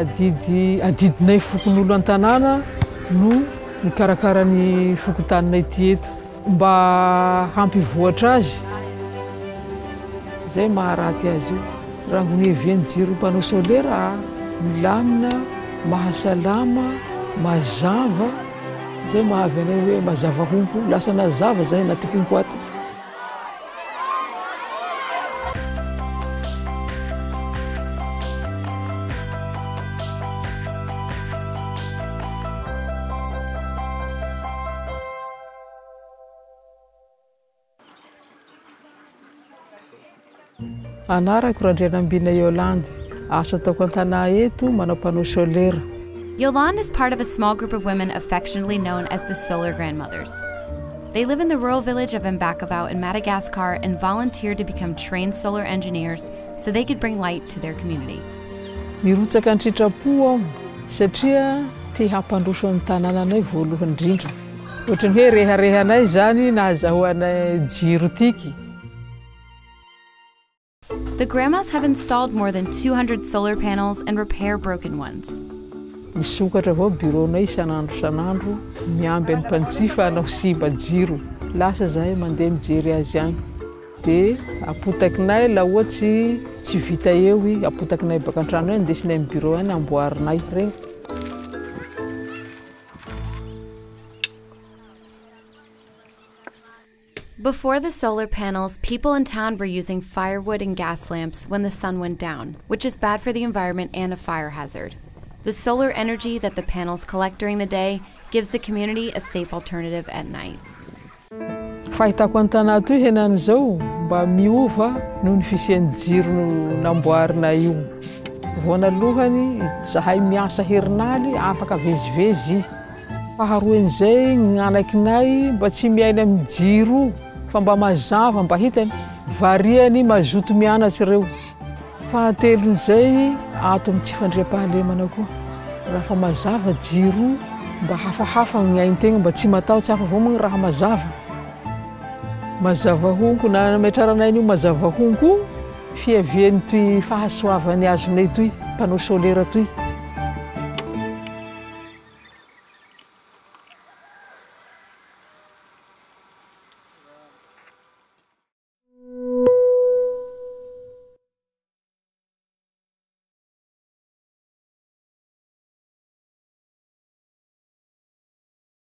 adidinay fokon'olo an-tanàna no mikarakara ny fokontaninay ty eto mba hampivoatra azy. Zay maharaty azy io raha ngony vien jiro panneau solaire milamina, mahasalama, mazava. Zay mahavenay hoe mazava honko, lasa nazava zay naty honko ato. Anarako Randrenambina Yolande, asa taoko an-tanà eto manao panneau solaire. Yolande is part of a small group of women affectionately known as the Solar Grandmothers. They live in the rural village of Ambakivao in Madagascar and volunteered to become trained solar engineers so they could bring light to their community. Mirotsaka an-tritrapo aho satria te hampandroso ny tanànanay voalohany indrindra. Ohatrany hoe reharehanay zany nahazahoanay jiro tiky. The grandmas have installed more than 200 solar panels and repair broken ones. Misokatra avao bironay isanandro miamby ny mpanjifa anao simba jiro. Lasa zahay mandeha mijery azy any. Dia apotakinay la ohatsy tsy vita eo i, apotakinay baka an-trano any ndesinay amin'ny birô any amboarinay regny. Before the solar panels, people in town were using firewood and gas lamps when the sun went down, which is bad for the environment and a fire hazard. The solar energy that the panels collect during the day gives the community a safe alternative at night. Fahitako an-tanà toy henany zao mba miova noho ny fisian'ny jiro namboarina io. Voanalohany zahay miasa herinaly afaka vezivezy. Faharoan'izay ny anakinay mba tsy miaina amin'ny jiro. Mba mazava mba hitany variany mazoto mianatsy reo. Fahatelon'izay ato amin'ny tsy fandriam-pahalemana koa raha fa mazava jiro mba hafahafa ny aintegna mba tsy matahotsy hafa vao moa raha mazava. Mazava honko na metraranay n'io mazava honko fiaviany toy fahasoavany azonay toy panneau solaire toy.